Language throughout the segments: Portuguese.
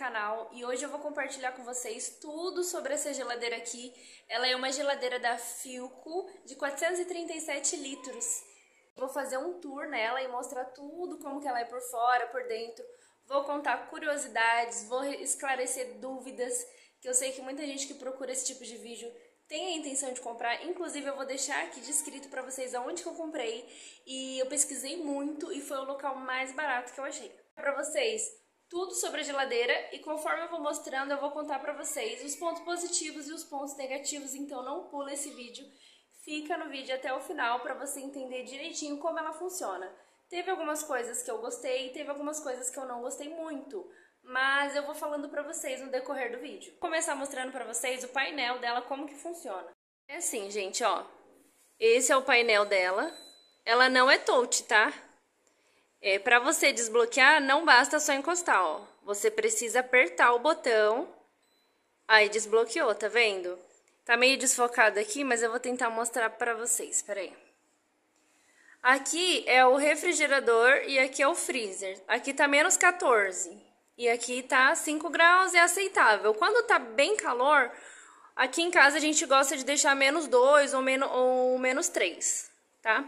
canal e hoje eu vou compartilhar com vocês tudo sobre essa geladeira aqui. Ela é uma geladeira da Philco de 437 litros. Vou fazer um tour nela e mostrar tudo como que ela é por fora, por dentro. Vou contar curiosidades, vou esclarecer dúvidas, que eu sei que muita gente que procura esse tipo de vídeo tem a intenção de comprar. Inclusive eu vou deixar aqui descrito pra vocês aonde que eu comprei, e eu pesquisei muito e foi o local mais barato que eu achei. Pra vocês tudo sobre a geladeira, e conforme eu vou mostrando eu vou contar pra vocês os pontos positivos e os pontos negativos, então não pula esse vídeo, fica no vídeo até o final pra você entender direitinho como ela funciona. Teve algumas coisas que eu gostei, teve algumas coisas que eu não gostei muito, mas eu vou falando pra vocês no decorrer do vídeo. Vou começar mostrando pra vocês o painel dela, como que funciona. É assim, gente, ó. Esse é o painel dela. Ela não é touch, tá? É, pra você desbloquear, não basta só encostar, ó. Você precisa apertar o botão, aí desbloqueou, tá vendo? Tá meio desfocado aqui, mas eu vou tentar mostrar pra vocês, peraí. Aqui é o refrigerador e aqui é o freezer. Aqui tá menos 14 e aqui tá 5 graus, é aceitável. Quando tá bem calor, aqui em casa a gente gosta de deixar menos 2 ou menos 3, tá?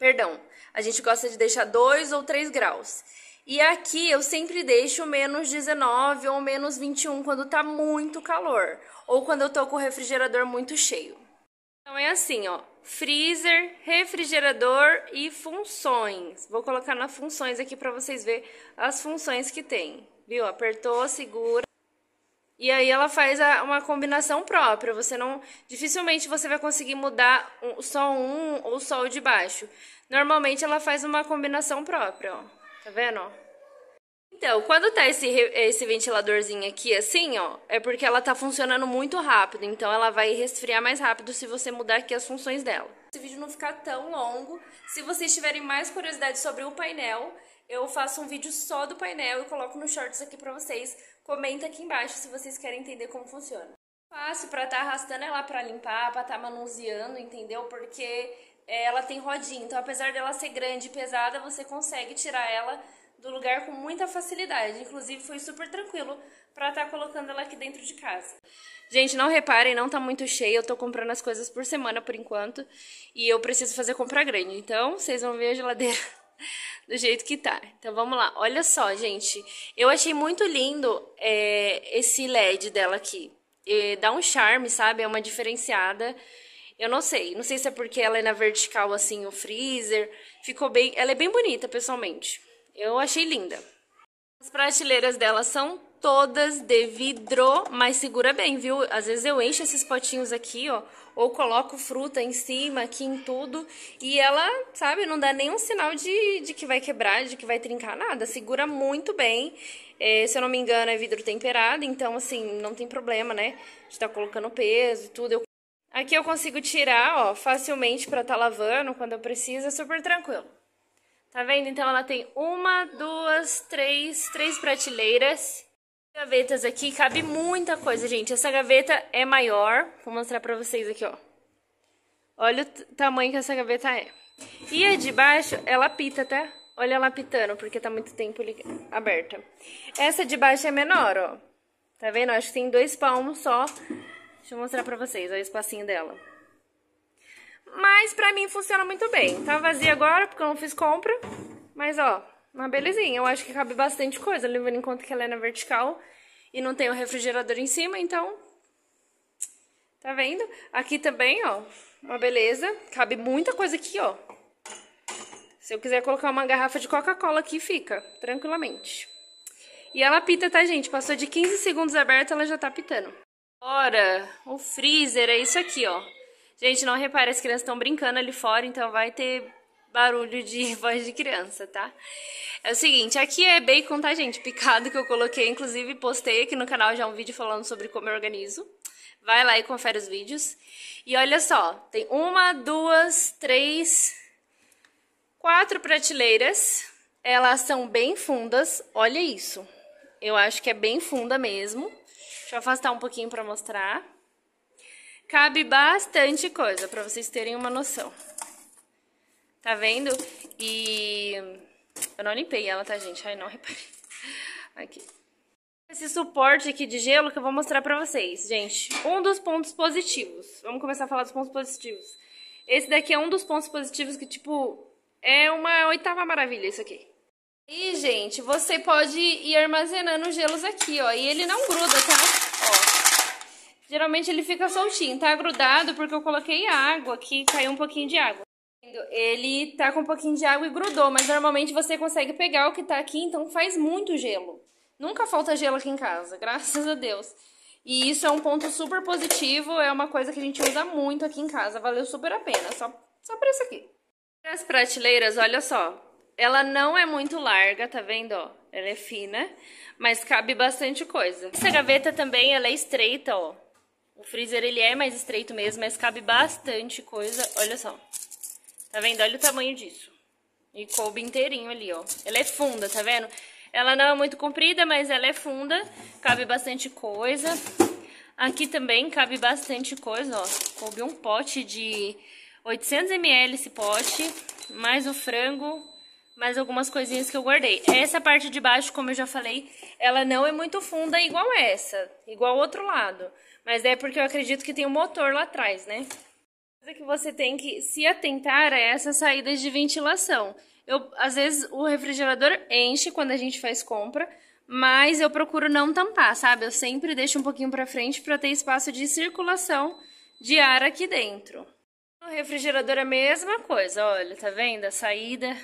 Perdão, a gente gosta de deixar 2 ou 3 graus. E aqui eu sempre deixo menos 19 ou menos 21 quando tá muito calor. Ou quando eu tô com o refrigerador muito cheio. Então é assim, ó. Freezer, refrigerador e funções. Vou colocar nas funções aqui pra vocês verem as funções que tem. Viu? Apertou, segura. E aí ela faz uma combinação própria. Você não... Dificilmente você vai conseguir mudar só um ou só o de baixo. Normalmente ela faz uma combinação própria, ó. Tá vendo, ó? Então, quando tá esse ventiladorzinho aqui assim, ó, é porque ela tá funcionando muito rápido, então ela vai resfriar mais rápido se você mudar aqui as funções dela. Esse vídeo não ficar tão longo, se vocês tiverem mais curiosidade sobre o painel, eu faço um vídeo só do painel e coloco nos shorts aqui pra vocês. Comenta aqui embaixo se vocês querem entender como funciona. Fácil pra tá arrastando ela pra limpar, pra tá manuseando, entendeu? Porque ela tem rodinha, então apesar dela ser grande e pesada, você consegue tirar ela do lugar com muita facilidade. Inclusive foi super tranquilo pra estar colocando ela aqui dentro de casa. Gente, não reparem, não tá muito cheia. Eu tô comprando as coisas por semana por enquanto e eu preciso fazer compra grande. Então vocês vão ver a geladeira do jeito que tá. Então vamos lá. Olha só, gente, eu achei muito lindo esse LED dela aqui. E dá um charme, sabe? É uma diferenciada. Eu não sei se é porque ela é na vertical assim, o freezer. Ficou bem, ela é bem bonita pessoalmente. Eu achei linda. As prateleiras dela são todas de vidro, mas segura bem, viu? Às vezes eu encho esses potinhos aqui, ó, ou coloco fruta em cima, aqui em tudo, e ela, sabe, não dá nenhum sinal de que vai quebrar, de que vai trincar, nada. Segura muito bem. É, se eu não me engano, é vidro temperado, então, assim, não tem problema, né? A gente tá colocando peso e tudo. Aqui eu consigo tirar, ó, facilmente pra tá lavando quando eu preciso, é super tranquilo. Tá vendo? Então ela tem uma, duas, três prateleiras. Gavetas aqui, cabe muita coisa, gente. Essa gaveta é maior. Vou mostrar pra vocês aqui, ó. Olha o tamanho que essa gaveta é. E a de baixo, ela pita, tá? Olha ela pitando, porque tá muito tempo aberta. Essa de baixo é menor, ó. Tá vendo? Acho que tem 2 palmos só. Deixa eu mostrar pra vocês, ó, o espacinho dela. Mas pra mim funciona muito bem. Tá vazia agora, porque eu não fiz compra. Mas, ó, uma belezinha. Eu acho que cabe bastante coisa, levando em conta que ela é na vertical e não tem o refrigerador em cima, então... Tá vendo? Aqui também, ó, uma beleza. Cabe muita coisa aqui, ó. Se eu quiser colocar uma garrafa de Coca-Cola aqui, fica, tranquilamente. E ela pita, tá, gente? Passou de 15 segundos aberta, ela já tá pitando. Ora, o freezer é isso aqui, ó. Gente, não repare, as crianças estão brincando ali fora, então vai ter barulho de voz de criança, tá? É o seguinte, aqui é bacon, tá, gente? Picado que eu coloquei, inclusive postei aqui no canal já um vídeo falando sobre como eu organizo. Vai lá e confere os vídeos. E olha só, tem 1, 2, 3, 4 prateleiras. Elas são bem fundas, olha isso. Eu acho que é bem funda mesmo. Deixa eu afastar um pouquinho pra mostrar. Cabe bastante coisa, pra vocês terem uma noção. Tá vendo? E... eu não limpei ela, tá, gente? Ai, não reparei. Aqui. Esse suporte aqui de gelo que eu vou mostrar pra vocês, gente. Um dos pontos positivos. Vamos começar a falar dos pontos positivos. Esse daqui é um dos pontos positivos que, tipo, é uma oitava maravilha isso aqui. E, gente, você pode ir armazenando os gelos aqui, ó. E ele não gruda, tá? Ó. Geralmente ele fica soltinho, tá grudado porque eu coloquei água aqui, caiu um pouquinho de água. Ele tá com um pouquinho de água e grudou, mas normalmente você consegue pegar o que tá aqui, então faz muito gelo. Nunca falta gelo aqui em casa, graças a Deus. E isso é um ponto super positivo, é uma coisa que a gente usa muito aqui em casa, valeu super a pena, só por isso aqui. As prateleiras, olha só, ela não é muito larga, tá vendo, ó? Ela é fina, mas cabe bastante coisa. Essa gaveta também, ela é estreita, ó. O freezer, ele é mais estreito mesmo, mas cabe bastante coisa, olha só. Tá vendo? Olha o tamanho disso. E coube inteirinho ali, ó. Ela é funda, tá vendo? Ela não é muito comprida, mas ela é funda. Cabe bastante coisa. Aqui também cabe bastante coisa, ó. Coube um pote de 800 ml esse pote. Mais o frango. Mais algumas coisinhas que eu guardei. Essa parte de baixo, como eu já falei, ela não é muito funda igual essa. Igual o outro lado. Mas é porque eu acredito que tem um motor lá atrás, né? Que você tem que se atentar a essas saídas de ventilação. Às vezes o refrigerador enche quando a gente faz compra, mas eu procuro não tampar, sabe? Eu sempre deixo um pouquinho pra frente pra ter espaço de circulação de ar aqui dentro. No refrigerador é a mesma coisa, olha, tá vendo? A saída.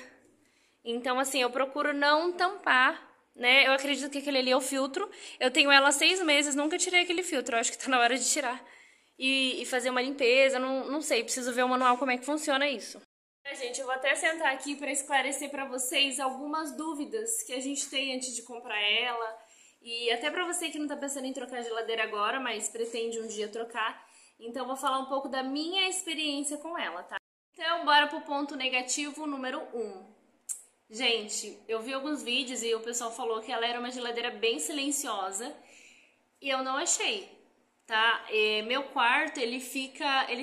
Então, assim, eu procuro não tampar, né? Eu acredito que aquele ali é o filtro. Eu tenho ela há 6 meses, nunca tirei aquele filtro. Eu acho que tá na hora de tirar. E fazer uma limpeza, não sei, preciso ver o manual como é que funciona isso. Gente, eu vou até sentar aqui para esclarecer para vocês algumas dúvidas que a gente tem antes de comprar ela. E até para você que não tá pensando em trocar a geladeira agora, mas pretende um dia trocar. Então vou falar um pouco da minha experiência com ela, tá? Então bora pro ponto negativo número 1. Gente, eu vi alguns vídeos e o pessoal falou que ela era uma geladeira bem silenciosa. E eu não achei. Tá? Meu quarto, ele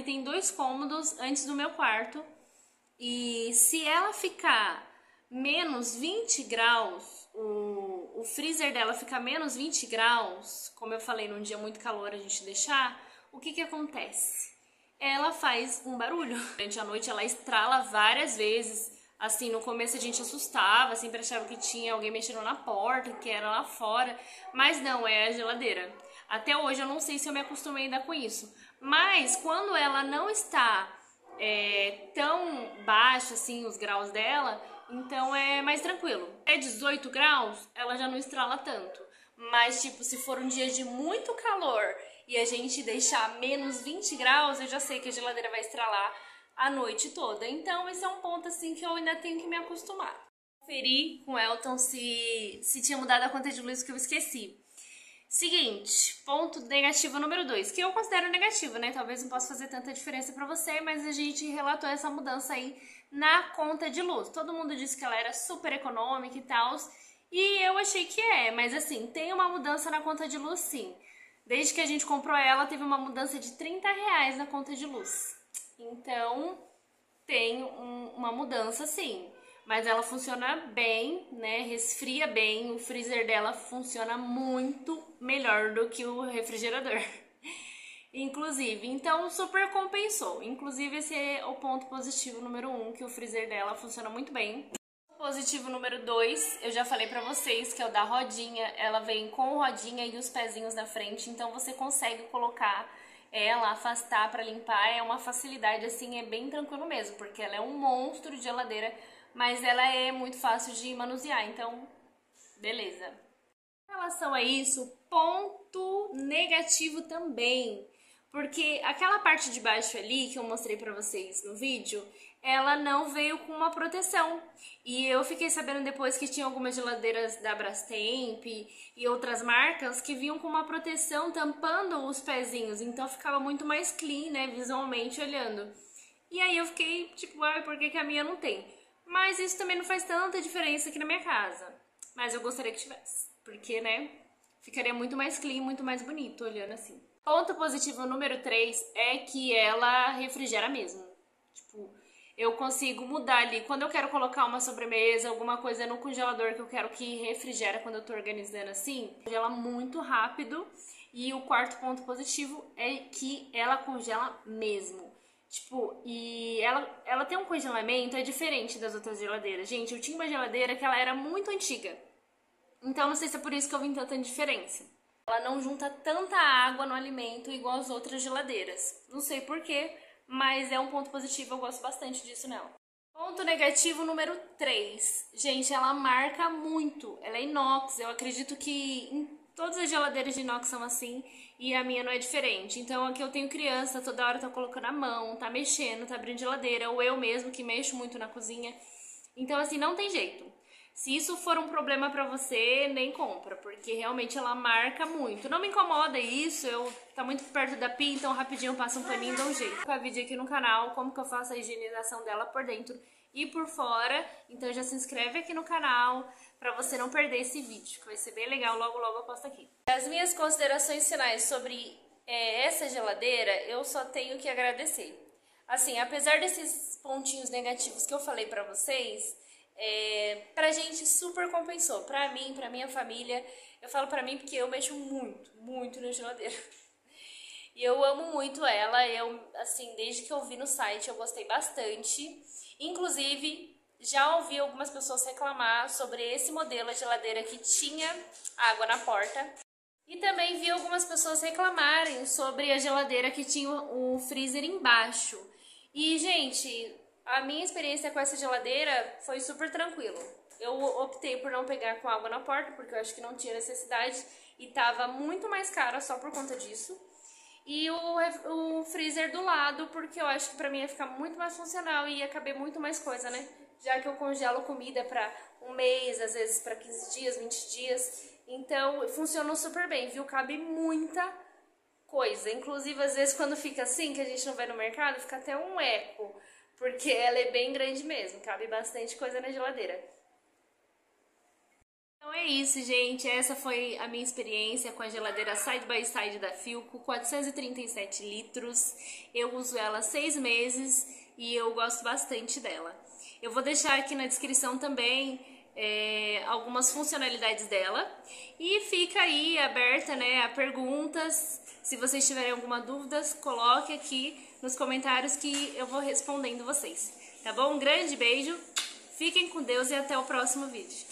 tem 2 cômodos antes do meu quarto. E se ela ficar menos 20 graus, o freezer dela ficar menos 20 graus, como eu falei, num dia muito calor a gente deixar, o que que acontece? Ela faz um barulho. Durante a noite ela estrala várias vezes. Assim, no começo a gente assustava, sempre achava que tinha alguém mexendo na porta, que era lá fora. Mas não, é a geladeira. Até hoje eu não sei se eu me acostumei ainda com isso. Mas quando ela não está tão baixa assim os graus dela, então é mais tranquilo. Até 18 graus ela já não estrala tanto. Mas tipo, se for um dia de muito calor e a gente deixar menos 20 graus, eu já sei que a geladeira vai estralar a noite toda. Então esse é um ponto assim que eu ainda tenho que me acostumar. Conferi com o Elton se tinha mudado a conta de luz que eu esqueci. Seguinte, ponto negativo número 2, que eu considero negativo, né? Talvez não possa fazer tanta diferença pra você, mas a gente relatou essa mudança aí na conta de luz. Todo mundo disse que ela era super econômica e tal, e eu achei que é, mas assim, tem uma mudança na conta de luz sim. Desde que a gente comprou ela, teve uma mudança de R$30 na conta de luz. Então, tem uma mudança sim. Mas ela funciona bem, né? Resfria bem. O freezer dela funciona muito melhor do que o refrigerador. Inclusive, então super compensou. Inclusive, esse é o ponto positivo número 1, que o freezer dela funciona muito bem. Positivo número 2, eu já falei pra vocês, que é o da rodinha. Ela vem com rodinha e os pezinhos na frente, então você consegue colocar ela, afastar pra limpar. É uma facilidade, assim, é bem tranquilo mesmo, porque ela é um monstro de geladeira. Mas ela é muito fácil de manusear, então, beleza. Em relação a isso, ponto negativo também. Porque aquela parte de baixo ali, que eu mostrei pra vocês no vídeo, ela não veio com uma proteção. E eu fiquei sabendo depois que tinha algumas geladeiras da Brastemp e outras marcas que vinham com uma proteção tampando os pezinhos. Então ficava muito mais clean, né, visualmente olhando. E aí eu fiquei tipo, ai, por que que a minha não tem? Mas isso também não faz tanta diferença aqui na minha casa. Mas eu gostaria que tivesse. Porque, né? Ficaria muito mais clean, muito mais bonito olhando assim. Ponto positivo número 3 é que ela refrigera mesmo. Tipo, eu consigo mudar ali. Quando eu quero colocar uma sobremesa, alguma coisa no congelador que eu quero que refrigera quando eu tô organizando assim, congela muito rápido. E o quarto ponto positivo é que ela congela mesmo. Tipo, e ela tem um congelamento, é diferente das outras geladeiras. Gente, eu tinha uma geladeira que ela era muito antiga. Então não sei se é por isso que eu vi tanta diferença. Ela não junta tanta água no alimento igual as outras geladeiras. Não sei porquê, mas é um ponto positivo, eu gosto bastante disso nela. Ponto negativo número 3. Gente, ela marca muito. Ela é inox, eu acredito que todas as geladeiras de inox são assim e a minha não é diferente. Então aqui eu tenho criança, toda hora tá colocando a mão, tá mexendo, tá abrindo geladeira, ou eu mesmo que mexo muito na cozinha. Então assim, não tem jeito. Se isso for um problema pra você, nem compra, porque realmente ela marca muito. Não me incomoda isso, tá muito perto da pia, então rapidinho eu passo um paninho e dou um jeito. Com a vídeo aqui no canal, como que eu faço a higienização dela por dentro e por fora. Então já se inscreve aqui no canal pra você não perder esse vídeo, que vai ser bem legal, logo logo eu posto aqui. As minhas considerações finais sobre essa geladeira, eu só tenho que agradecer. Assim, apesar desses pontinhos negativos que eu falei pra vocês, pra gente super compensou. Pra mim, pra minha família, eu falo pra mim porque eu mexo muito, muito na geladeira. E eu amo muito ela, assim, desde que eu vi no site eu gostei bastante. Inclusive, já ouvi algumas pessoas reclamar sobre esse modelo, a geladeira que tinha água na porta. E também vi algumas pessoas reclamarem sobre a geladeira que tinha o freezer embaixo. E, gente, a minha experiência com essa geladeira foi super tranquilo. Eu optei por não pegar com água na porta, porque eu acho que não tinha necessidade e tava muito mais cara só por conta disso. E o freezer do lado, porque eu acho que pra mim ia ficar muito mais funcional e ia caber muito mais coisa, né? Já que eu congelo comida pra um mês, às vezes pra 15 dias, 20 dias. Então, funcionou super bem, viu? Cabe muita coisa. Inclusive, às vezes, quando fica assim, que a gente não vai no mercado, fica até um eco. Porque ela é bem grande mesmo, cabe bastante coisa na geladeira. Então é isso, gente. Essa foi a minha experiência com a geladeira Side by Side da Philco, 437 litros. Eu uso ela há 6 meses e eu gosto bastante dela. Eu vou deixar aqui na descrição também algumas funcionalidades dela. E fica aí aberta, né, a perguntas. Se vocês tiverem alguma dúvida, coloque aqui nos comentários que eu vou respondendo vocês. Tá bom? Um grande beijo, fiquem com Deus e até o próximo vídeo.